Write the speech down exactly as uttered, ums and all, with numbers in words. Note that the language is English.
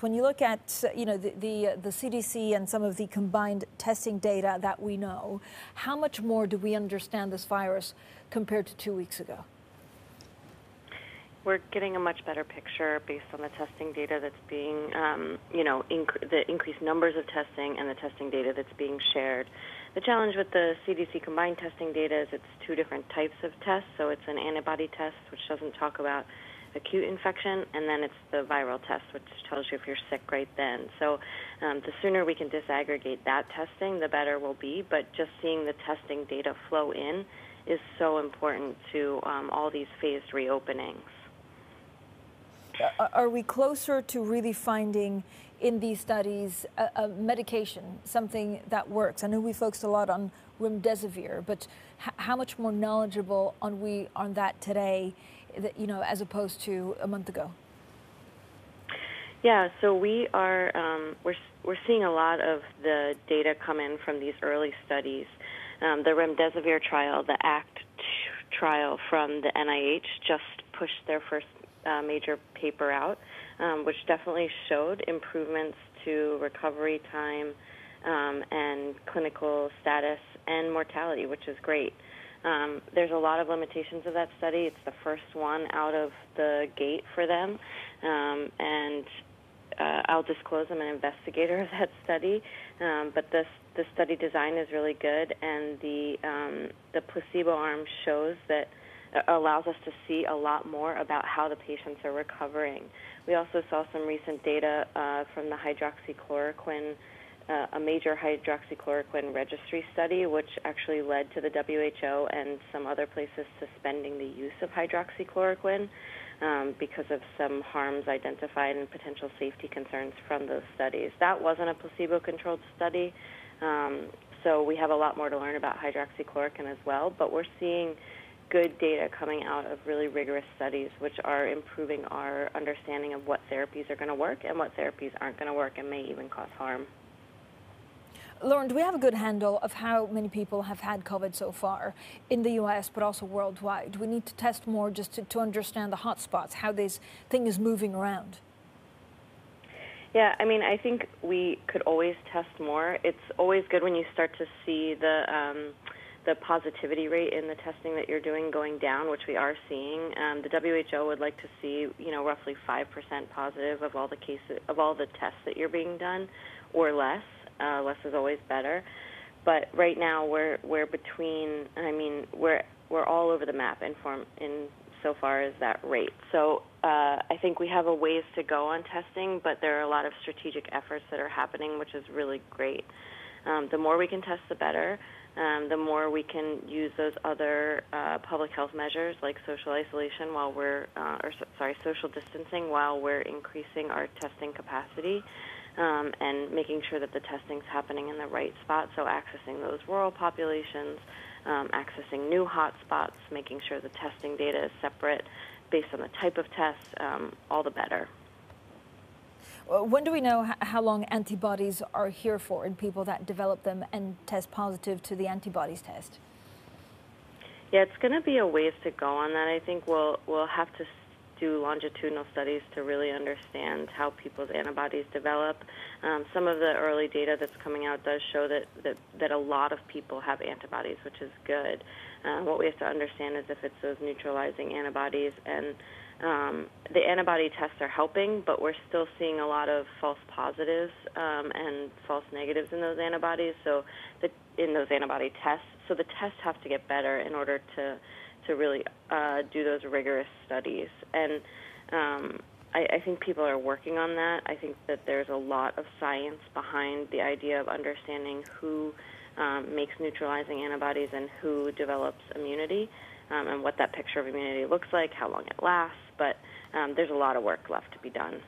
When you look at, you know, the, the, the C D C and some of the combined testing data that we know, how much more do we understand this virus compared to two weeks ago? We're getting a much better picture based on the testing data that's being, um, you know, inc- the increased numbers of testing and the testing data that's being shared. The challenge with the C D C combined testing data is it's two different types of tests. So it's an antibody test, which doesn't talk about acute infection, and then it's the viral test, which tells you if you're sick right then. So um, the sooner we can disaggregate that testing, the better we'll be. But just seeing the testing data flow in is so important to um, all these phased reopenings. Are we closer to really finding in these studies a, a medication, something that works? I know we focused a lot on remdesivir, but h how much more knowledgeable are we on that today, that, you know, as opposed to a month ago? Yeah, so we are um, we're we're seeing a lot of the data come in from these early studies. Um, the remdesivir trial, the ACT trial from the N I H, just pushed their first uh, major paper out, um, which definitely showed improvements to recovery time um, and clinical status and mortality, which is great. Um, there's a lot of limitations of that study. It's the first one out of the gate for them, um, and uh, I'll disclose I'm an investigator of that study, um, but this, the study design is really good, and the, um, the placebo arm shows that allows us to see a lot more about how the patients are recovering. We also saw some recent data uh, from the hydroxychloroquine Uh, a major hydroxychloroquine registry study, which actually led to the W H O and some other places suspending the use of hydroxychloroquine um, because of some harms identified and potential safety concerns from those studies. That wasn't a placebo-controlled study, um, so we have a lot more to learn about hydroxychloroquine as well, but we're seeing good data coming out of really rigorous studies, which are improving our understanding of what therapies are going to work and what therapies aren't going to work and may even cause harm. Lauren, do we have a good handle of how many people have had COVID so far in the U S, but also worldwide? Do we need to test more just to, to understand the hotspots, how this thing is moving around? Yeah, I mean, I think we could always test more. It's always good when you start to see the um, the positivity rate in the testing that you're doing going down, which we are seeing. Um, the W H O would like to see, you know, roughly five percent positive of all the cases, of all the tests that you're being done, or less. Uh, less is always better, but right now we're we're between. I mean, we're we're all over the map in form in so far as that rate. So uh, I think we have a ways to go on testing, but there are a lot of strategic efforts that are happening, which is really great. Um, the more we can test, the better. Um, the more we can use those other uh, public health measures like social isolation while we're, uh, or so, sorry, social distancing while we're increasing our testing capacity. Um, and making sure that the testing's happening in the right spot, so accessing those rural populations, um, accessing new hotspots, making sure the testing data is separate based on the type of test, um, all the better. When do we know how long antibodies are here for in people that develop them and test positive to the antibodies test? Yeah, it's going to be a ways to go on that. I think we'll, we'll have to do longitudinal studies to really understand how people's antibodies develop. Um, some of the early data that's coming out does show that, that, that a lot of people have antibodies, which is good. Uh, what we have to understand is if it's those neutralizing antibodies, and um, the antibody tests are helping, but we're still seeing a lot of false positives um, and false negatives in those antibodies, so the, in those antibody tests. So the tests have to get better in order to to really uh, do those rigorous studies. And um, I, I think people are working on that. I think that there's a lot of science behind the idea of understanding who um, makes neutralizing antibodies and who develops immunity um, and what that picture of immunity looks like, how long it lasts. But um, there's a lot of work left to be done.